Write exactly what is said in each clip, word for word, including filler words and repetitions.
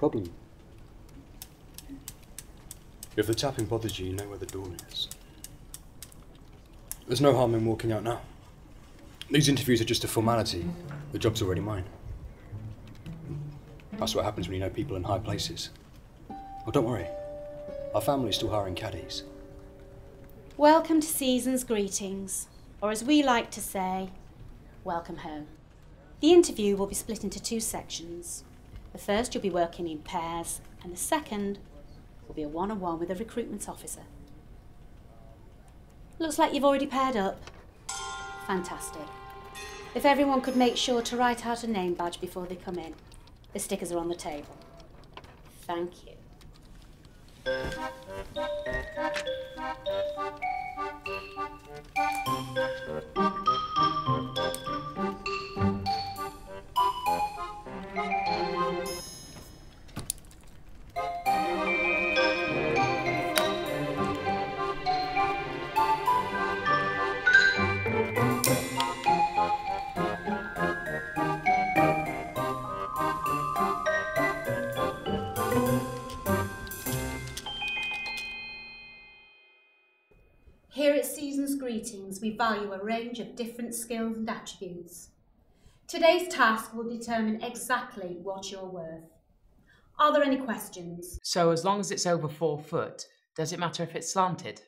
problem. If the tapping bothers you, you know where the door is. There's no harm in walking out now. These interviews are just a formality. The job's already mine. That's what happens when you know people in high places. Oh, don't worry. Our family's still hiring caddies. Welcome to Season's Greetings, or as we like to say, welcome home. The interview will be split into two sections. The first you'll be working in pairs, and the second will be a one-on-one with a recruitment officer. Looks like you've already paired up. Fantastic. If everyone could make sure to write out a name badge before they come in. The stickers are on the table. Thank you. Here at Season's Greetings, we value a range of different skills and attributes. Today's task will determine exactly what you're worth. Are there any questions? So as long as it's over four foot, does it matter if it's slanted?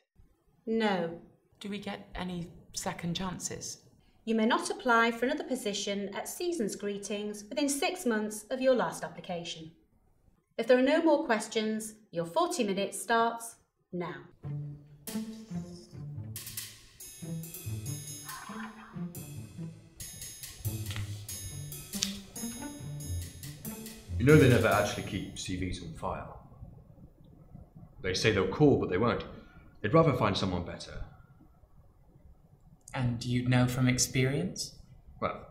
No. Do we get any second chances? You may not apply for another position at Season's Greetings within six months of your last application. If there are no more questions, your forty minutes starts now. You know they never actually keep C Vs on file. They say they'll call, but they won't. They'd rather find someone better. And you know from experience? Well,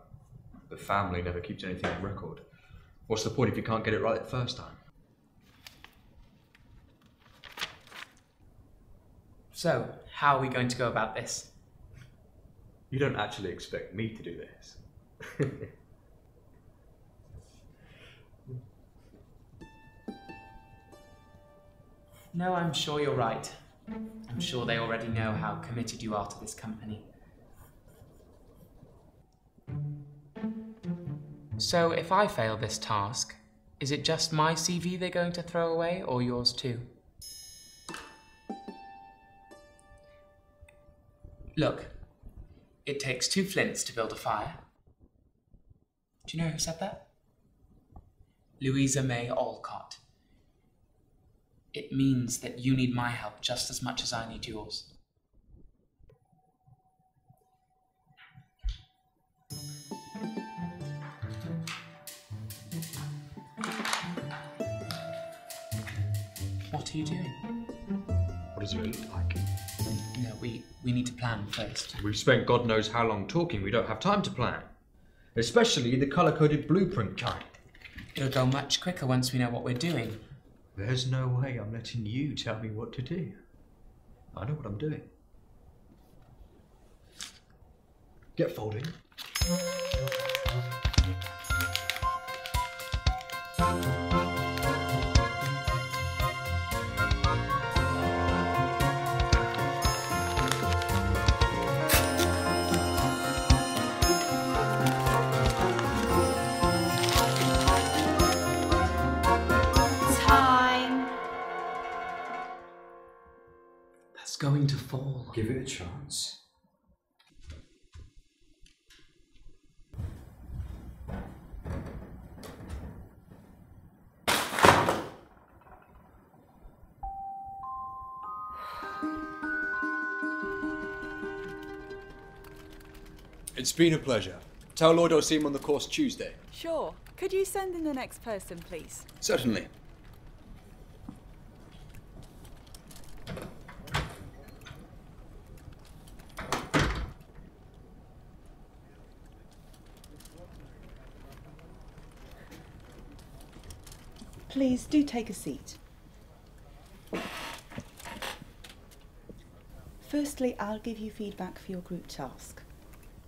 the family never keeps anything on record. What's the point if you can't get it right the first time? So, how are we going to go about this? You don't actually expect me to do this. No, I'm sure you're right. I'm sure they already know how committed you are to this company. So if I fail this task, is it just my C V they're going to throw away, or yours too? Look, it takes two flints to build a fire. Do you know who said that? Louisa May Alcott. It means that you need my help just as much as I need yours. What are you doing? What does it look like? No, we, we need to plan first. We've spent God knows how long talking. We don't have time to plan. Especially the colour-coded blueprint kind. It'll go much quicker once we know what we're doing. There's no way I'm letting you tell me what to do. I know what I'm doing. Get folding. Going to fall. Give it a chance. It's been a pleasure. Tell Lloyd I'll see him on the course Tuesday. Sure. Could you send in the next person, please? Certainly. Please do take a seat. Firstly, I'll give you feedback for your group task.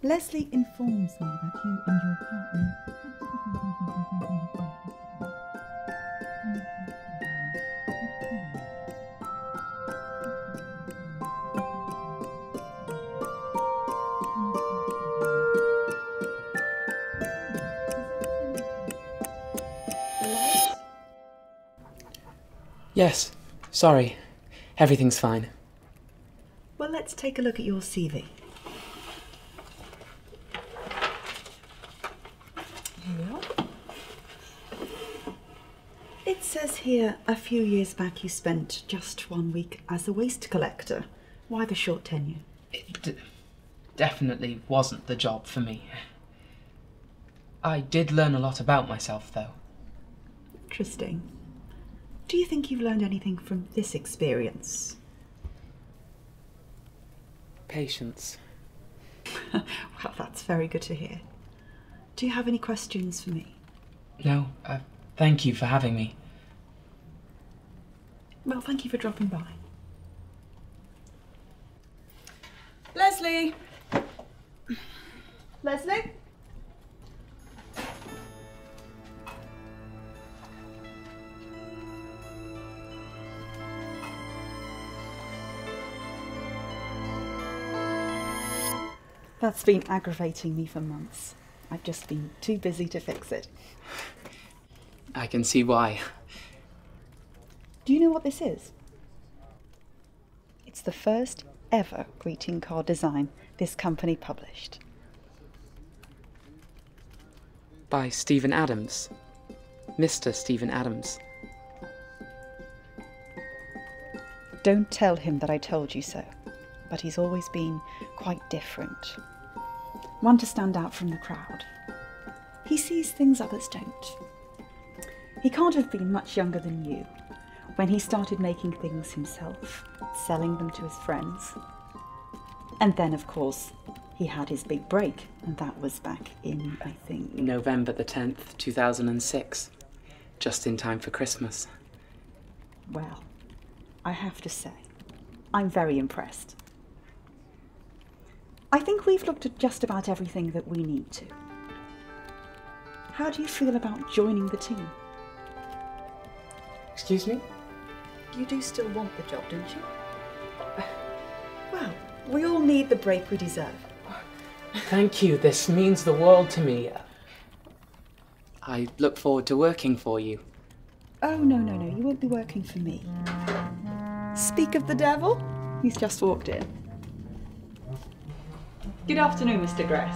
Leslie informs me that you and your partner... Yes, sorry. Everything's fine. Well, let's take a look at your C V. It says here, a few years back you spent just one week as a waste collector. Why the short tenure? It d definitely wasn't the job for me. I did learn a lot about myself, though. Interesting. Do you think you've learned anything from this experience? Patience. Well, that's very good to hear. Do you have any questions for me? No, uh, thank you for having me. Well, thank you for dropping by. Leslie! Leslie? That's been aggravating me for months. I've just been too busy to fix it. I can see why. Do you know what this is? It's the first ever greeting card design this company published. By Stephen Adams. Mister Stephen Adams. Don't tell him that I told you so, but he's always been quite different. One to stand out from the crowd. He sees things others don't. He can't have been much younger than you when he started making things himself, selling them to his friends. And then, of course, he had his big break, and that was back in, I think... November the tenth, two thousand six. Just in time for Christmas. Well, I have to say, I'm very impressed. I think we've looked at just about everything that we need to. How do you feel about joining the team? Excuse me? You do still want the job, don't you? Well, we all need the break we deserve. Thank you. This means the world to me. I look forward to working for you. Oh, no, no, no. You won't be working for me. Speak of the devil. He's just walked in. Good afternoon, Mister Gress.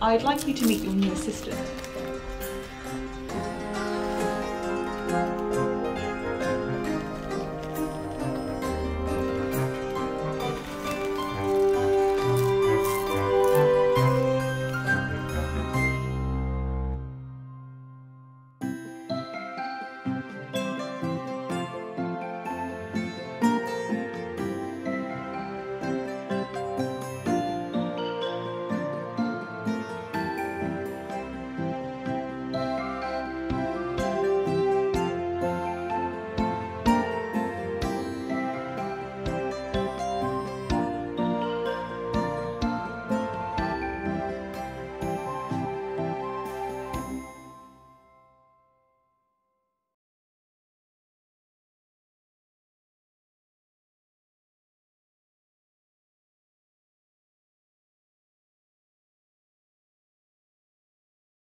I'd like you to meet your new assistant.